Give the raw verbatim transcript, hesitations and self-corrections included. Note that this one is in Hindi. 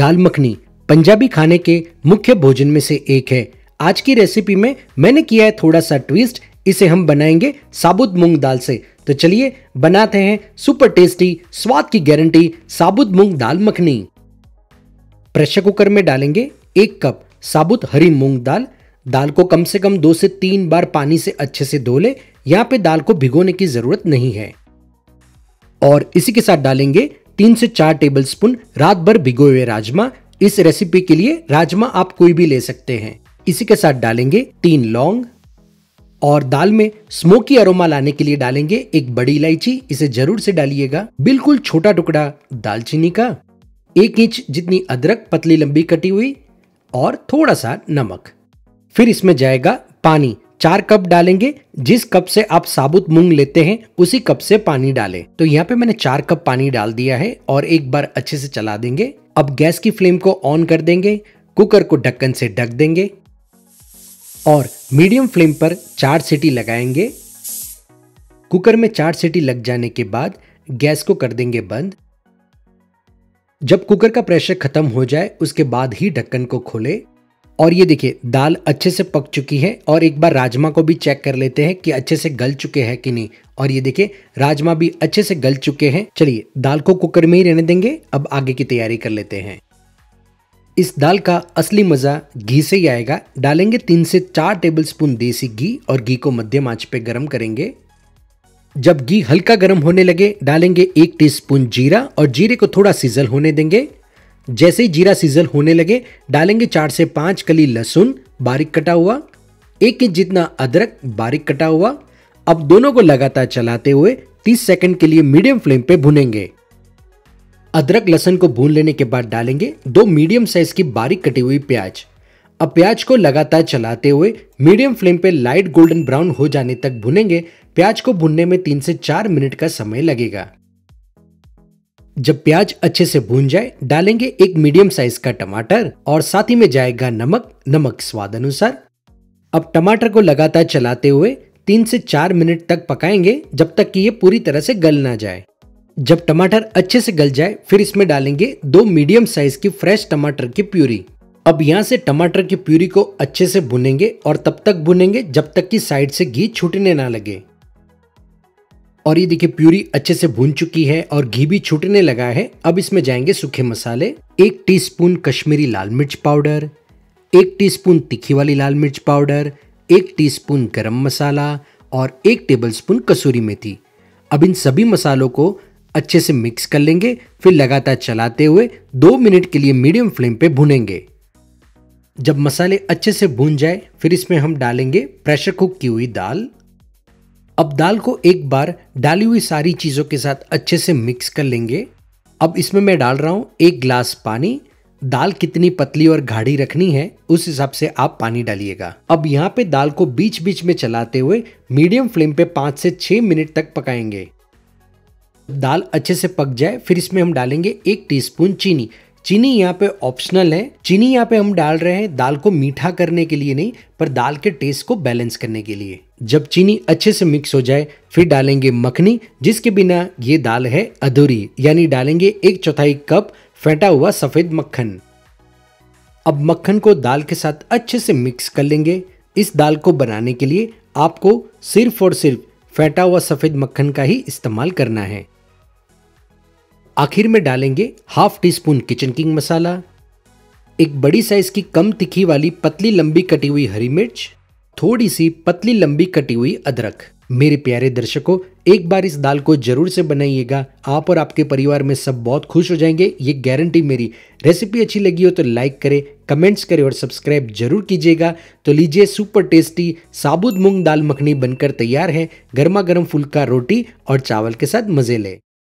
दाल मखनी पंजाबी खाने के मुख्य भोजन में से एक है। आज की रेसिपी में मैंने किया है थोड़ा सा ट्विस्ट, इसे हम बनाएंगे साबुत मूंग दाल से। तो चलिए बनाते हैं सुपर टेस्टी, स्वाद की गारंटी साबुत मूंग दाल मखनी। प्रेशर कुकर में डालेंगे एक कप साबुत हरी मूंग दाल। दाल को कम से कम दो से तीन बार पानी से अच्छे से धो ले। यहाँ पे दाल को भिगोने की जरूरत नहीं है। और इसी के साथ डालेंगे तीन से चार टेबलस्पून रात भर भिगोए हुए राजमा। इस रेसिपी के लिए राजमा आप कोई भी ले सकते हैं। इसी के साथ डालेंगे तीन लौंग। और दाल में स्मोकी अरोमा लाने के लिए डालेंगे एक बड़ी इलायची, इसे जरूर से डालिएगा। बिल्कुल छोटा टुकड़ा दालचीनी का, एक इंच जितनी अदरक पतली लंबी कटी हुई, और थोड़ा सा नमक। फिर इसमें जाएगा पानी। चार कप डालेंगे, जिस कप से आप साबुत मूंग लेते हैं उसी कप से पानी डालें। तो यहाँ पे मैंने चार कप पानी डाल दिया है और एक बार अच्छे से चला देंगे। अब गैस की फ्लेम को ऑन कर देंगे, कुकर को ढक्कन से ढक देंगे और मीडियम फ्लेम पर चार सीटी लगाएंगे। कुकर में चार सीटी लग जाने के बाद गैस को कर देंगे बंद। जब कुकर का प्रेशर खत्म हो जाए उसके बाद ही ढक्कन को खोले। और ये देखिए दाल अच्छे से पक चुकी है। और एक बार राजमा को भी चेक कर लेते हैं कि अच्छे से गल चुके हैं कि नहीं। और ये देखिए राजमा भी अच्छे से गल चुके हैं। चलिए दाल को कुकर में ही रहने देंगे, अब आगे की तैयारी कर लेते हैं। इस दाल का असली मज़ा घी से ही आएगा। डालेंगे तीन से चार टेबलस्पून देसी घी और घी को मध्यम आंच पे गरम करेंगे। जब घी हल्का गरम होने लगे डालेंगे एक टीस्पून जीरा और जीरे को थोड़ा सिजल होने देंगे। जैसे ही जीरा सिजल होने लगे डालेंगे चार से पाँच कली लहसुन बारीक कटा हुआ, एक इंच जितना अदरक बारीक कटा हुआ। अब दोनों को लगातार चलाते हुए तीस सेकंड के लिए मीडियम फ्लेम पे भुनेंगे। अदरक लहसुन को भून लेने के बाद डालेंगे दो मीडियम साइज की बारीक कटी हुई प्याज। अब प्याज को लगातार चलाते हुए मीडियम फ्लेम पे लाइट गोल्डन ब्राउन हो जाने तक भुनेंगे। प्याज को भुनने में तीन से चार मिनट का समय लगेगा। जब प्याज अच्छे से भून जाए डालेंगे एक मीडियम साइज का टमाटर और साथ ही में जाएगा नमक, नमक स्वाद अनुसार। अब टमाटर को लगातार चलाते हुए तीन से चार मिनट तक पकाएंगे, जब तक कि ये पूरी तरह से गल ना जाए। जब टमाटर अच्छे से गल जाए फिर इसमें डालेंगे दो मीडियम साइज की फ्रेश टमाटर की प्यूरी। अब यहाँ से टमाटर की प्यूरी को अच्छे से भुनेंगे और तब तक भुनेंगे जब तक कि साइड से घी छूटने ना लगे। और ये देखिए प्यूरी अच्छे से भून चुकी है और घी भी छूटने लगा है। अब इसमें जाएंगे सूखे मसाले। एक टीस्पून कश्मीरी लाल मिर्च पाउडर, एक टीस्पून तीखी वाली लाल मिर्च पाउडर, एक टीस्पून गरम मसाला और एक टेबलस्पून कसूरी मेथी। अब इन सभी मसालों को अच्छे से मिक्स कर लेंगे। फिर लगातार चलाते हुए दो मिनट के लिए मीडियम फ्लेम पे भुनेंगे। जब मसाले अच्छे से भून जाए फिर इसमें हम डालेंगे प्रेशर कुक की हुई दाल। अब दाल को एक बार डाली हुई सारी चीज़ों के साथ अच्छे से मिक्स कर लेंगे। अब इसमें मैं डाल रहा हूँ एक गिलास पानी। दाल कितनी पतली और गाढ़ी रखनी है उस हिसाब से आप पानी डालिएगा। अब यहाँ पे दाल को बीच बीच में चलाते हुए मीडियम फ्लेम पे पाँच से छः मिनट तक पकाएंगे। दाल अच्छे से पक जाए फिर इसमें हम डालेंगे एक टीस्पून चीनी। चीनी यहाँ पे ऑप्शनल है। चीनी यहाँ पे हम डाल रहे हैं दाल को मीठा करने के लिए नहीं, पर दाल के टेस्ट को बैलेंस करने के लिए। जब चीनी अच्छे से मिक्स हो जाए फिर डालेंगे मखनी, जिसके बिना ये दाल है अधूरी, यानी डालेंगे एक चौथाई कप फेंटा हुआ सफ़ेद मक्खन। अब मक्खन को दाल के साथ अच्छे से मिक्स कर लेंगे। इस दाल को बनाने के लिए आपको सिर्फ और सिर्फ फेंटा हुआ सफ़ेद मक्खन का ही इस्तेमाल करना है। आखिर में डालेंगे half teaspoon kitchen king masala, एक बड़ी साइज की कम तिखी वाली पतली लंबी कटी हुई हरी मिर्च, थोड़ी सी पतली लंबी कटी हुई अदरक। मेरे प्यारे दर्शकों, एक बार इस दाल को जरूर से बनाइएगा। आप और आपके परिवार में सब बहुत खुश हो जाएंगे, ये गारंटी मेरी। रेसिपी अच्छी लगी हो तो लाइक करें, कमेंट्स करें और सब्सक्राइब जरूर कीजिएगा। तो लीजिए, सुपर टेस्टी साबुत मूंग दाल मखनी बनकर तैयार है। गर्मा गर्म फुल्का रोटी और चावल के साथ मजे लें।